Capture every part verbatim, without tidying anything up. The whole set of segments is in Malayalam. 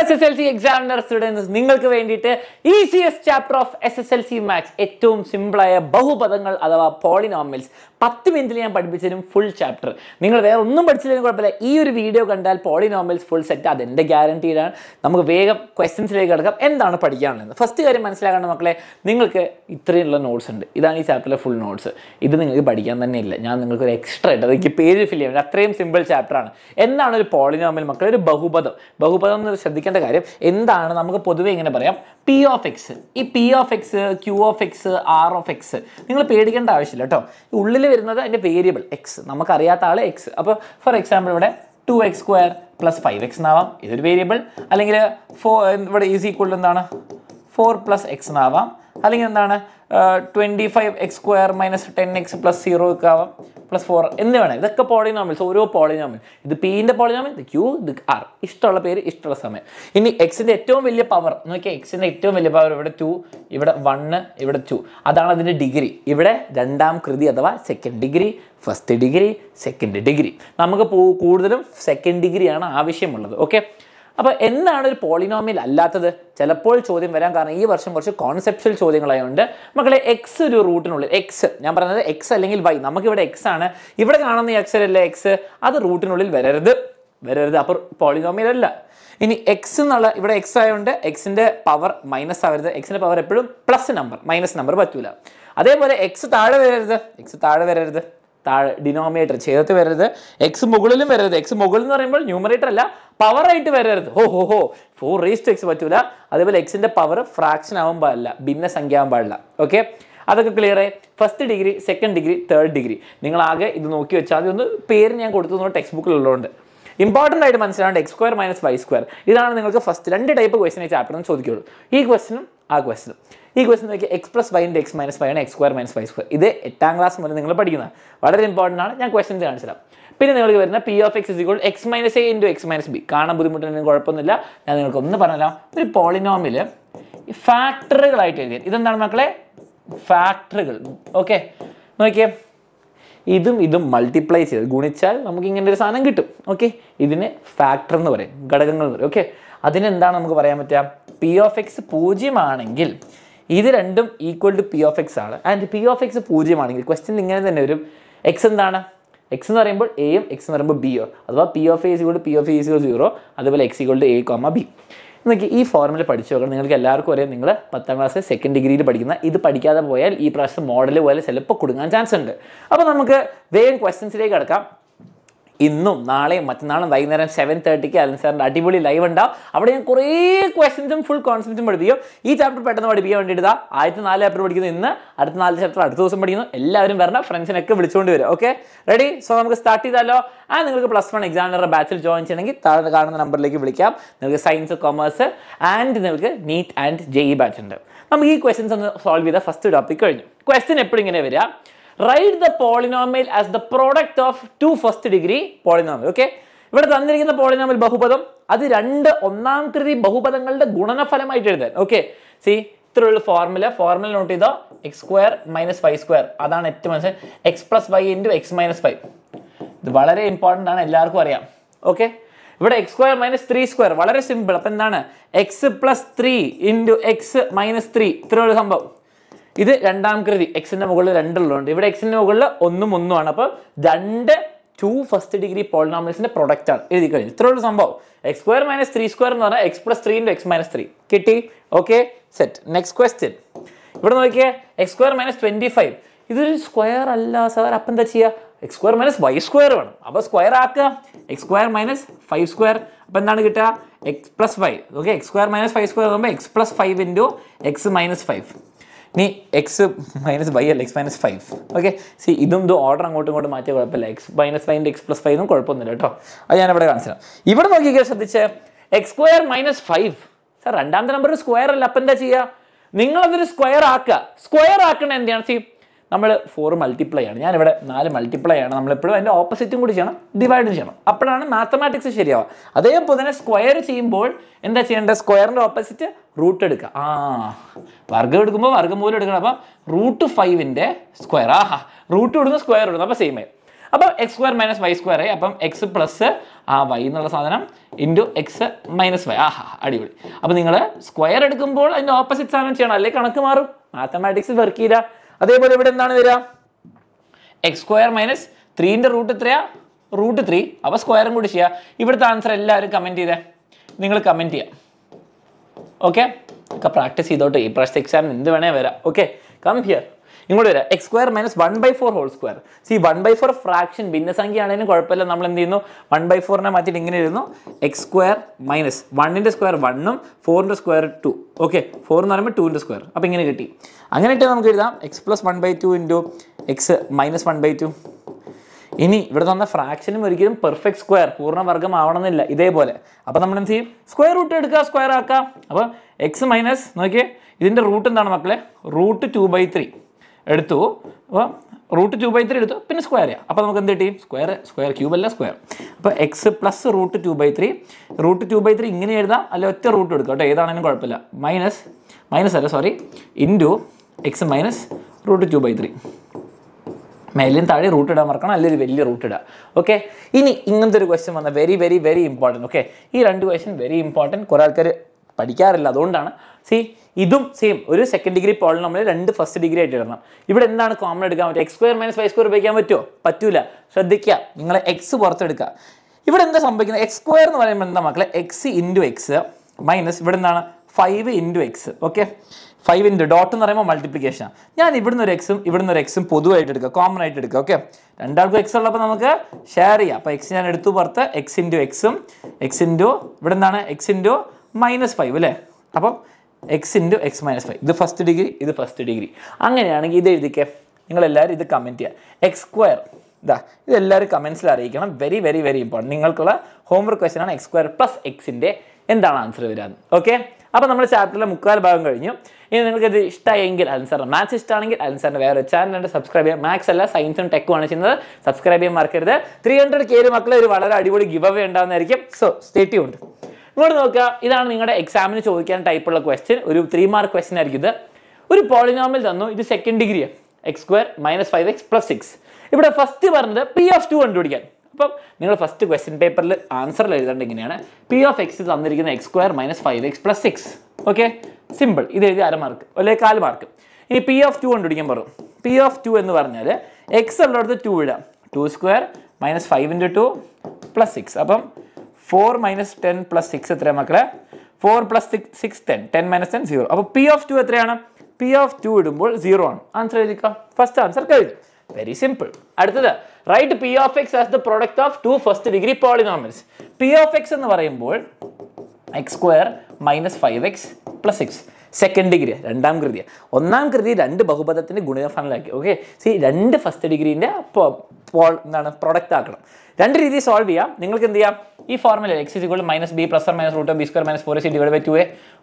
S S L C examiner students, നിങ്ങൾക്ക് വേണ്ടിയിട്ട് easiest chapter of S S L C maths, ഏറ്റവും simple ആയ ബഹുപദങ്ങൾ അഥവാ polynomials, പത്ത് മിനിറ്റിൽ ഞാൻ പഠിപ്പിച്ചരും full chapter. നിങ്ങൾ വേറെ ഒന്നും പഠിച്ചില്ലെങ്കിൽ കുഴപ്പമില്ല. ഈ ഒരു വീഡിയോ കണ്ടാൽ polynomials full set അതിന്റെ guaranteed ആണ്. നമുക്ക് വേഗം questionsലേക്ക് കടക്കാം. എന്താണ് പഠിക്കാനുള്ളത്? ഫസ്റ്റ് കാര്യം മനസ്സിലാക്കേണ്ട മക്കളെ, നിങ്ങൾക്ക് ഇത്രയുള്ള നോട്ട്സ് ഉണ്ട്. ഇതാണ് ഈ ചാപ്റ്ററിലെ full notes. ഇത് നിങ്ങൾക്ക് പഠിക്കാൻ തന്നെ ഇല്ല. ഞാൻ നിങ്ങൾക്ക് ഒരു എക്സ്ട്രാ ആയിട്ട് അതിക്ക് പേര് ഫിൽ ചെയ്യാൻ. അത്രയും simple chapter ആണ്. എന്താണ് ഒരു polynomial മക്കളെ? ഒരു ബഹുപദം. ബഹുപദം എന്ന് ശ്രദ്ധിക്കേണ്ട കാര്യം എന്താണ്? നമുക്ക് പൊതുവേ ഇങ്ങനെ പറയാം, പി ഓഫ് എക്സ്. ഈ P of X, Q of X, R of X നിങ്ങൾ പേടിക്കേണ്ട ആവശ്യമില്ല കേട്ടോ. ഉള്ളിൽ വരുന്നത് അതിൻ്റെ വേരിയബിൾ എക്സ്, നമുക്കറിയാത്ത ആൾ എക്സ്. അപ്പോൾ ഫോർ എക്സാമ്പിൾ ഇവിടെ two x square plus five x എന്നാവാം, ഇതൊരു വേരിയബിൾ. അല്ലെങ്കിൽ ഫോർ ഇവിടെ ഈസ് ഈക്വൽ എന്താണ് ഫോർ പ്ലസ് എക്സ് എന്നാവാം. അല്ലെങ്കിൽ എന്താണ് twenty five x square minus ten x plus zero ഒക്കെ ആവാം, പ്ലസ് ഫോർ എന്ന് വേണം. ഇതൊക്കെ പോളിനോമിൽസ്, ഓരോ പോളിനോമിൽ. ഇത് പിൻ്റെ പോളിനോമിൽ, ഇത് ക്യൂ, ഇത് ആർ. ഇഷ്ടമുള്ള പേര്, ഇഷ്ടമുള്ള സമയം. ഇനി എക്സിൻ്റെ ഏറ്റവും വലിയ പവർ നോക്കിയാൽ, എക്സിൻ്റെ ഏറ്റവും വലിയ പവർ ഇവിടെ ടു, ഇവിടെ വണ്ണ്, ഇവിടെ ടു. അതാണ് അതിൻ്റെ ഡിഗ്രി. ഇവിടെ രണ്ടാം കൃതി അഥവാ second degree, first degree, second degree. നമുക്ക് കൂടുതലും സെക്കൻഡ് ഡിഗ്രിയാണ് ആവശ്യമുള്ളത്. ഓക്കെ, അപ്പോൾ എന്താണ് ഒരു പോളിനോമിയൽ അല്ലാത്തത്? ചിലപ്പോൾ ചോദ്യം വരാൻ കാരണം ഈ വർഷം കുറച്ച് കോൺസെപ്ച്വൽ ചോദ്യങ്ങളായതുകൊണ്ട് മക്കളെ, എക്സ് ഒരു റൂട്ടിനുള്ളിൽ, എക്സ് ഞാൻ പറയുന്നത് എക്സ് അല്ലെങ്കിൽ വൈ, നമുക്കിവിടെ എക്സ് ആണ്, ഇവിടെ കാണുന്ന ഈ അക്ഷരമല്ലേ എക്സ്, അത് റൂട്ടിനുള്ളിൽ വരരുത് വരരുത് അപ്പോൾ പോളിനോമിയൽ അല്ല. ഇനി എക്സ് എന്നുള്ള ഇവിടെ എക്സ് ആയതുകൊണ്ട് എക്സിൻ്റെ പവർ മൈനസ് ആവരുത്. എക്സിൻ്റെ പവർ എപ്പോഴും പ്ലസ് നമ്പർ, മൈനസ് നമ്പർ പറ്റൂല. അതേപോലെ എക്സ് താഴെ വരരുത്, എക്സ് താഴെ വരരുത്, താഴെ ഡിനോമിനേറ്റർ ചേർത്ത് വരരുത്. എക്സ് മുകളിലും വരരുത്. എക്സ് മുകളിൽ എന്ന് പറയുമ്പോൾ ന്യൂമറേറ്റർ അല്ല, പവറായിട്ട് വരരുത്. ഹോ ഹോ ഹോ ഫോർ റേസ്റ്റ് എക്സ് പറ്റൂല. അതേപോലെ എക്സിൻ്റെ പവർ ഫ്രാക്ഷൻ ആവാൻ പാടില്ല, ഭിന്നസംഖ്യ ആവാൻ പാടില്ല. ഓക്കെ, അതൊക്കെ ക്ലിയർ ആയി. First degree, second degree, third degree. നിങ്ങളാകെ ഇത് നോക്കി വെച്ചാൽ അതൊന്ന് പേര് ഞാൻ കൊടുത്തു ടെക്സ്റ്റ് ബുക്കിലുള്ളതുകൊണ്ട് ഇമ്പോർട്ടൻ്റ് ആയിട്ട് മനസ്സിലാവേണ്ട. X square minus y square, ഇതാണ് നിങ്ങൾക്ക് ഫസ്റ്റ് രണ്ട് ടൈപ്പ് ക്വസ്റ്റൻ ഈ ചാപ്റ്ററിൽ നിന്ന് ചോദിക്കുള്ളൂ. ഈ ക്വസ്റ്റനും ആ ക്വസ്റ്റനും. ഈ ക്വസ്റ്റൻ നോക്കിയാൽ എക്സ് പ്ലസ് വൈൻ്റെ എക്സ് മൈനസ് വൈ ആണ് x square minus y square. ഇത് എട്ടാം ക്ലാസ് മുതൽ നിങ്ങൾ പഠിക്കുന്നത് വളരെ ഇമ്പോർട്ടൻ്റ് ആണ്. ഞാൻ ക്വസ്റ്റൻസ് കാണിച്ചിടാം. പിന്നെ നിങ്ങൾക്ക് വരുന്ന p of x is equal x minus a into X minus b. കാണാൻ ബുദ്ധിമുട്ടുണ്ടെങ്കിൽ കുഴപ്പമൊന്നുമില്ല, ഞാൻ നിങ്ങൾക്ക് ഒന്ന് പറഞ്ഞുതരാം. ഒരു പോളിനോമിൽ ഫാക്ടറുകളായിട്ട് എഴുതിയാൽ ഇതെന്താണ് മക്കളെ? ഫാക്ടറുകൾ. ഓക്കെ, നോക്കിയേ, ഇതും ഇതും മൾട്ടിപ്ലൈ ചെയ്ത് ഗുണിച്ചാൽ നമുക്ക് ഇങ്ങനെ ഒരു സാധനം കിട്ടും. ഓക്കെ, ഇതിന് ഫാക്ടർ എന്ന് പറയും, ഘടകങ്ങൾ എന്ന് പറയും. ഓക്കെ, അതിനെന്താണ് നമുക്ക് പറയാൻ പറ്റുക? പി ഓഫ് എക്സ് പൂജ്യമാണെങ്കിൽ ഇത് രണ്ടും equal to p of x ആണ്. ആൻഡ് പി ഓഫ് എക്സ് പൂജ്യമാണെങ്കിൽ ക്വസ്റ്റ്യൻ ഇങ്ങനെ തന്നെ വരും, എക്സ് എന്താണ്? എക്സ് എന്ന് പറയുമ്പോൾ എയും എക്സ് എന്ന് പറയുമ്പോൾ ബിയോ, അഥവാ p of a equal to p of a equal to zero, അതുപോലെ x equal to a comma b. എന്നൊക്കെ ഈ ഫോർമുല പഠിച്ചു നോക്കണം. നിങ്ങൾക്ക് എല്ലാവർക്കും ഒരേ, നിങ്ങൾ പത്താം ക്ലാസ് സെക്കൻഡ് ഡിഗ്രിയിൽ പഠിക്കുന്ന ഇത് പഠിക്കാതെ പോയാൽ ഈ പ്രാവശ്യം മോഡൽ പോലെ ചിലപ്പോൾ കൊടുക്കാൻ ചാൻസ് ഉണ്ട്. അപ്പോൾ നമുക്ക് വേഗം ക്വസ്റ്റ്യൻസിലേക്ക് കിടക്കാം. ഇന്നും നാളെയും മറ്റന്നാളും വൈകുന്നേരം സെവൻ തേർട്ടിക്ക് അലൻ സാറിൻ്റെ അടിപൊളി ലൈവ് ഉണ്ടാവും. അവിടെ ഞാൻ കുറേ ക്വസ്റ്റൻസും ഫുൾ കോൺസെപ്റ്റും പഠിപ്പിക്കും. ഈ ചാപ്റ്റർ പെട്ടെന്ന് പഠിപ്പിക്കാൻ വേണ്ടിയിട്ട് ആദ്യത്തെ നാല് ചാപ്റ്റർ പഠിക്കുന്നു ഇന്ന്, അടുത്ത നാല് ചാപ്റ്റർ അടുത്ത ദിവസം പഠിക്കുന്നു. എല്ലാവരും വരണം, ഫ്രണ്ട്സിനൊക്കെ വിളിച്ചുകൊണ്ട് വരും. Okay, ready? സോ നമുക്ക് സ്റ്റാർട്ട് ചെയ്താലോ? ആ നിങ്ങൾക്ക് പ്ലസ് വൺ എക്സാമിനറുടെ ബാച്ചിൽ ജോയിൻ ചെയ്യണമെങ്കിൽ താഴെ കാണുന്ന നമ്പറിലേക്ക് വിളിക്കാം. നിങ്ങൾക്ക് സയൻസ്, കൊമേഴ്സ് ആൻഡ് നിങ്ങൾക്ക് NEET and J E batch ഉണ്ട്. നമുക്ക് ഈ ക്വസ്റ്റൻസ് ഒന്ന് സോൾവ് ചെയ്താൽ ഫസ്റ്റ് ടോപ്പിക് കഴിഞ്ഞു. ക്വസ്റ്റൻ എപ്പോഴും ഇങ്ങനെ വരിക, write the polynomial as the product of two first degree polynomial. Okay, ഇവിടെ തന്നിരിക്കുന്ന പോളിനോമിയൽ ബഹുപദം അത് രണ്ട് ഒന്നാം കൃതി ബഹുപദങ്ങളുടെ ഗുണനഫലമായിട്ട് എഴുതാൻ. ഓക്കെ, സി ഇത്രയുള്ള ഫോർമുല ഫോർമുല നോട്ട് ചെയ്തോ. X square minus y square, അതാണ് ഏറ്റവും മനസ്സിലായി. X plus y into X minus five, ഇത് വളരെ ഇമ്പോർട്ടൻ്റ് ആണ്, എല്ലാവർക്കും അറിയാം. ഓക്കെ, ഇവിടെ x square minus three square വളരെ സിമ്പിൾ. അപ്പം എന്താണ്? X plus three into X minus three, ഇത്രയുള്ള സംഭവം. ഇത് രണ്ടാം കൃതി, എക്സിൻ്റെ മുകളിൽ രണ്ടുള്ളതുണ്ട്, ഇവിടെ എക്സിൻ്റെ മുകളിൽ ഒന്നും ഒന്നുമാണ്. അപ്പോൾ രണ്ട് ടു ഫസ്റ്റ് ഡിഗ്രി പോളിനോമിയൽസിൻ്റെ പ്രൊഡക്റ്റാണ് എഴുതി കഴിഞ്ഞു. ഇത്രയുള്ള സംഭവം. X square minus three square എന്ന് പറഞ്ഞാൽ x plus three into X minus three കിട്ടി. Okay, set. നെക്സ്റ്റ് ക്വസ്റ്റ്യൻ ഇവിടെ നോക്കിയാൽ x square minus twenty five, ഇതൊരു സ്ക്വയർ അല്ല സാർ, അപ്പം എന്താ ചെയ്യുക? X square minus y square വേണം, അപ്പോൾ സ്ക്വയർ ആക്കുക. X square minus five square, അപ്പോൾ എന്താണ് കിട്ടുക? X plus five. Okay, x square minus five square ആകുമ്പോൾ x plus five into X minus five. നീ എക്സ് മൈനസ് വൈ അല്ല, x minus five. Okay, see ഇതും ഇത് ഓർഡർ അങ്ങോട്ടും ഇങ്ങോട്ടും മാറ്റിയ കുഴപ്പമില്ല. എക്സ് മൈനസ് ഫൈവിൻ്റെ എക്സ് പ്ലസ് ഫൈവൊന്നും കുഴപ്പമൊന്നുമില്ല കേട്ടോ. അത് ഞാനിവിടെ കാണിച്ചിടാം. ഇവിടെ നോക്കിക്കാൻ ശ്രദ്ധിച്ച് x square minus five, sir രണ്ടാമത്തെ നമ്പർ സ്ക്വയർ അല്ല, അപ്പം എന്താ ചെയ്യുക? നിങ്ങളതൊരു സ്ക്വയർ ആക്കുക. സ്ക്വയർ ആക്കണ എന്താണ്? സി നമ്മൾ ഫോർ മൾട്ടിപ്ലൈ ആണ്, ഞാനിവിടെ നാല് മൾട്ടിപ്ലൈ ആണ്, നമ്മളെപ്പോഴും അതിൻ്റെ ഓപ്പോസിറ്റും കൂടി ചെയ്യണം, ഡിവൈഡ് ചെയ്യണം, അപ്പോഴാണ് മാത്തമാറ്റിക്സ് ശരിയാവുക. അതേപോലെ തന്നെ സ്ക്വയർ ചെയ്യുമ്പോൾ എന്താ ചെയ്യേണ്ടത്? സ്ക്വയറിൻ്റെ ഓപ്പോസിറ്റ് റൂട്ട് എടുക്കുക. ആ വർഗ്ഗം എടുക്കുമ്പോൾ വർഗ്ഗമൂലം എടുക്കണം. അപ്പം റൂട്ട് ഫൈവിൻ്റെ സ്ക്വയർ, ആഹാ റൂട്ട് ഇടുന്നു സ്ക്വയർ ഇടുന്നു, അപ്പോൾ സെയിമായി. Now, x square minus y square is x plus y into x minus y. Aha, adivadi. Now, you have square and the opposite sign. Mathematics is working. That is what x square minus three into root three. Root three. Now, square is here. Now, the answer is comment. You comment. Okay? Practice this. This exam is okay? Come here. X square minus one by four whole square. See, one by four fraction. We one by four x square minus one into square one, four into square two. Okay, four into two into square. Now, we will x plus one by two into x minus one by two. This is fraction is perfect square. This is the square root. Square x minus, this is the root. Root two by three. Eduthu, root two by three eduthu, pinne square ya. Appa namakku endu square square cube alla square. Appa x plus root two by three, root two by three ingane edutha, alle otta root edukka ട്ടോ edaanennu kollappilla. Minus minus alla sorry, into x minus root two by three. Mailin thaadi root edaan markana, alle oru velliya root eda. Okay? Ini ingante oru question vanna very very very important. Okay? Ee rendu question very important. Kore aalkare padikkarilla adondana. See, idum same. One second degree polynomial, two first degree ittidana. Ivide endana common edukan x square minus y square ubhayikkan pattumo? Pattula. Shraddhikka. Ningale x porthu edukka. Ivide endha sambhavikkunnu? X square ennu parayumbo endha makkale x into x minus ivide endana five into x. Okay? five into dot ennu parayumbo multiplication. Njan ividnu oru x um ividnu oru x um poduvaayittu edukka, common aayittu edukka. Okay? Rendaalkku x ullappo namukku share cheyyam. Appo x njan eduthu porthu x into x um x into ivide endana x into minus five alle. Appo x into x minus five. This is first degree, this is first degree. That's it. You all comment here. X square. This is all comments. Very, very, very important. You all homework question on x square plus x in day. What is the answer? Okay? Now, we will start the chapter. If you answer maths, answer subscribe to Max, Science and Tech. Subscribe to Market. three hundred K giveaway. So, stay tuned. This is the exam type of question. This is a three mark question. This is a polynomial. This is second degree. X square minus five x plus six. Now, the first one P of two. So, the first question paper answer P of x is x square minus five x plus six. Okay? Simple. This is the mark. This is the mark. Now, P of two. P of two is x is two. two square minus five into two plus six. four minus ten plus six is four plus six, six ten. ten minus ten, zero. So, P of two is P of two is zero. Answer is first answer. Very simple. That, write P of x as the product of two first degree polynomials. P of x is x square minus five x plus six. Second degree, random degree. One degree, two bahupadatine gunafanalaki. Okay, see, two first degree inde product aakkanam. Rendu reethi solve cheyyam. Ningalku endu cheyyam? Ee formula x is equal to minus b plus or minus root of b square minus four a c divided by two a.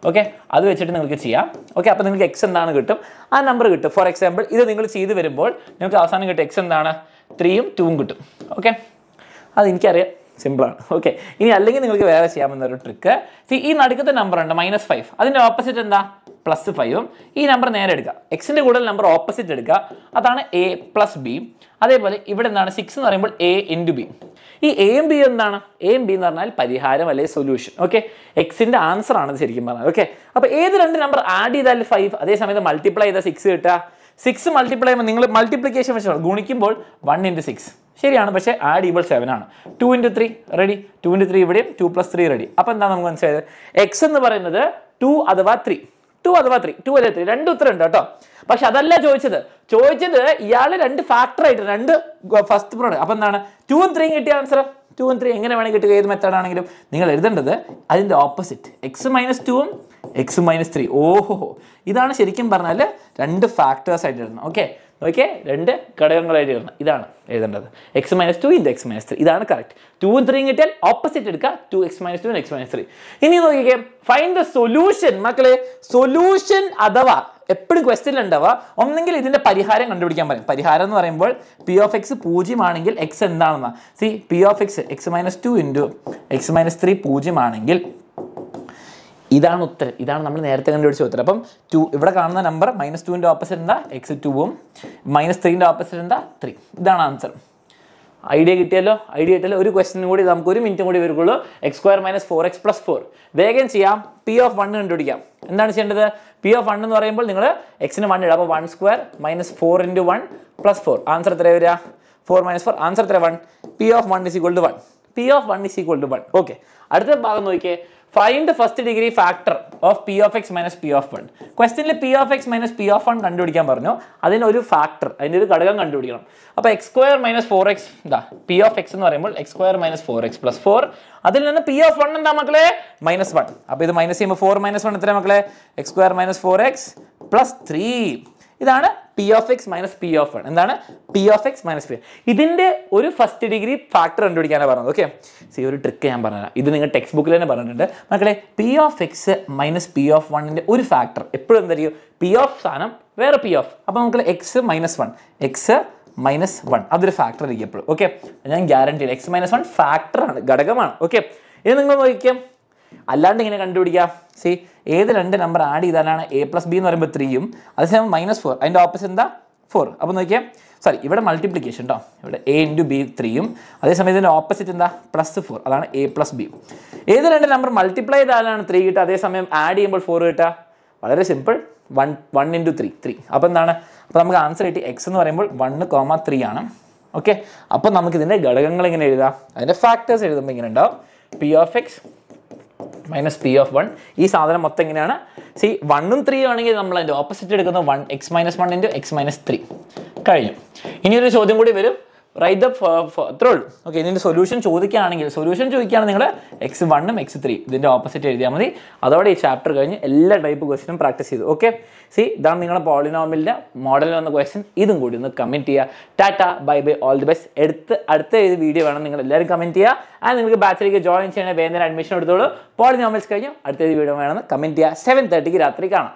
Okay, adu vechittu ningalku cheyyam. Okay, appo ningalku x endana kittum? Aa number kittum. For example, idu ningal cheedu varumbol ningalku avasanam kittu x endana? three um two um kittum. Okay? Adu enikku ariyam. Simple. Okay. Ini allengi ningalku vera cheyyam ennoru trick. See, ee nadukatha number undu minus five. Adinte opposite enda? plus five. Ee number nere edukka. X inde kudal number opposite edukka. Adana a plus b. Adey pole ivide endana six ennu parayumbol a into b. Ee a and b endana? A and b ennu parnal pariharam alle solution. Okay? X inde answer aanu serikkum parnal. Okay. Appo edu rendu number add cheydal five adey samayathu multiply cheydal six kitta. six multiply ചെയ്യുമ്പോൾ നിങ്ങൾ മൾട്ടിപ്ലിക്കേഷൻ വെച്ചാണ് ഗുണിക്കുമ്പോൾ one into six ശരിയാണ് പക്ഷേ ആഡ് ഈക്വൽ seven ആണ് two into three ready two into three ഇവിടെയും two plus three റെഡി അപ്പോൾ എന്താ നമുക്ക് മനസ്സിലായത് x എന്ന് പറയുന്നത് two അഥവാ three two അഥവാ three two അല്ല three രണ്ട് ഉത്തരം ഉണ്ട് ട്ടോ പക്ഷേ അതല്ല ചോദിച്ചത് ചോദിച്ചത് ഇയാളെ രണ്ട് ഫാക്ടർ ആയിട്ട് രണ്ട് ഫസ്റ്റ് പ്രോഡക്റ്റ് അപ്പോൾ എന്താണ് two ഉം three ഉം കിട്ടിയ ആൻസർ two ഉം three എങ്ങനെ വേണേ കിട്ടുക ഏത് മെത്തേഡ് ആണെങ്കിലും നിങ്ങൾ എഴുതേണ്ടത് അതിന്റെ ഓപ്പോസിറ്റ് x minus two ഉം x minus three. Oh, this is two factors. Okay, okay, two factors. This x minus two is x minus three. This is correct. two and three are opposite. two x minus two and x minus three. Now, find the solution. Solution adava. Every question is the P of x is x and see, P of x is x minus two into x minus three is this is the number. two is the number. Minus two is the opposite. X is two. Minus three is the opposite. three. This is the answer. idea kittiallo idea kittiallo oru question kodi namukku oru minute kodi verukkollo x squared minus four x plus four വേഗം ചെയ്യാം p of one കണ്ടുപിടിക്കാം എന്താണ് ചെയ്യേണ്ടത് p of one എന്ന് പറയുമ്പോൾ നിങ്ങൾ x നെ one ഇടാം അപ്പോൾ one squared minus four into one plus four answer എത്ര വരും four minus four ആൻസർ എത്ര one p of one is equal to one p of one is equal to one okay അടുത്ത ഭാഗം നോക്കിക്കേ find the first degree factor of p of x minus p of one question le p of x minus p of one കണ്ടുപിടിക്കാൻ പറഞ്ഞു അതിന് ഒരു ഫാക്ടർ അതിന്റെ ഒരു ഘടകം കണ്ടുപിടിക്കണം അപ്പോൾ x squared minus four x ദാ p of x എന്ന് പറയുമ്പോൾ x squared minus four x plus four അതിൽ നിന്ന് p of one എന്താ മക്കളെ minus one അപ്പോൾ ഇത് മൈനസ് ചെയ്യുമ്പോൾ four minus one എത്ര മക്കളെ x squared minus four x plus three ഇതാണ് p of x minus p of one എന്താണ് p of x minus p ഇതിന്റെ ഒരു ഫസ്റ്റ് ഡിഗ്രി ഫാക്ടർ കണ്ടുപിടിക്കാനാണ് പറഞ്ഞത് ഓക്കേ സീ ഒരു ട്രിക്ക് ഞാൻ പറഞ്ഞു തരാം ഇത് നിങ്ങൾ ടെക്സ്റ്റ് ബുക്കിൽ തന്നെ പറഞ്ഞിട്ടുണ്ട് മക്കളെ p of x minus p of one ന്റെ ഒരു ഫാക്ടർ എപ്പോഴും എന്തായിരിക്കും p of സ്ഥാനം വേറെ p of അപ്പോൾ മക്കളെ x minus one x minus one അതൊരു ഫാക്ടർ ആയിരിക്കും എപ്പോഴും ഓക്കേ ഞാൻ guarantee x minus one factor ആണ് ഘടകമാണ് ഓക്കേ ഇനി നിങ്ങൾ നോക്കിക്കേ അല്ലാണ്ട് ഇങ്ങനെ കണ്ടുപിടിക്കാം സീ ഏത് രണ്ട് നമ്പർ ആഡ് ചെയ്താലാണ് a plus b എന്ന് പറയുമ്പോൾ three ഉം അതേസമയം minus four അതിന്റെ ഓപ്പോസിറ്റ് എന്താ four അപ്പോൾ നോക്കിയേ സോറി ഇവിടെ മൾട്ടിപ്ലിക്കേഷൻ ട്ടോ ഇവിടെ a into b three ഉം അതേസമയം ഇതിന്റെ ഓപ്പോസിറ്റ് എന്താ plus four അതാണ് a plus b ഏത് രണ്ട് നമ്പർ മൾട്ടിപ്ലൈ ചെയ്താലാണ് three കിട്ടുക അതേസമയം ആഡ് ചെയ്യുമ്പോൾ four കിട്ടുക വളരെ simple one one into three three അപ്പോൾ എന്താണ് അപ്പോൾ നമുക്ക് ആൻസർ കിട്ടി x എന്ന് പറയുമ്പോൾ one comma three ആണ് ഓക്കേ അപ്പോൾ നമുക്ക് ഇതിന്റെ ഘടകങ്ങൾ എങ്ങനെ എഴുതാം അതിന്റെ ഫാക്ടേഴ്സ് എഴുതുമ്പോൾ ഇങ്ങനെ ഉണ്ടാവും p of x minus p of one ഈ സാധനം മൊത്തം എങ്ങനെയാണ് സി one ഉം three ആണെങ്കിൽ നമ്മൾ അതിന്റെ ഓപ്പോസിറ്റ് എടുക്കുന്ന one x minus one into x minus three കഴിഞ്ഞു ഇനി ഒരു ചോദ്യം കൂടി വരും റൈറ്റ് ദ അത്രേ ഉള്ളൂ ഓക്കേ ഇതിന്റെ സൊല്യൂഷൻ ചോദിക്കുകയാണെങ്കിൽ സൊല്യൂഷൻ ചോദിക്കുകയാണെങ്കിൽ നിങ്ങൾ x one ഉം x three ഇതിന്റെ ഓപ്പോസിറ്റ് എഴുതിയാൽ മതി അതോടെ ഈ ചാപ്റ്റർ കഴിഞ്ഞ് എല്ലാ ടൈപ്പ് ക്വസ്റ്റ്യനും പ്രാക്ടീസ് ചെയ്തു ഓക്കേ സി ഇതാണ് നിങ്ങളുടെ പോളിനോമിയലിന്റെ മോഡലിൽ വന്ന ക്വസ്റ്റ്യൻ ഇതും കൂടി ഒന്ന് കമന്റ് ചെയ്യുക Tata bye bye all the best അടുത്ത അടുത്ത ഏത് വീഡിയോ വേണം നിങ്ങൾ എല്ലാവരും കമന്റ് ചെയ്യുക ആൻഡ് നിങ്ങൾക്ക് ബാച്ചിലേക്ക് ജോയിൻ ചെയ്യണേ വേഗം അഡ്മിഷൻ എടുത്തോളൂ പോളിനോമിയൽസ് കഴിഞ്ഞു അടുത്ത ഏത് വീഡിയോ വേണമെന്ന് കമന്റ് ചെയ്യുക seven thirty ക്ക് രാത്രി കാണാം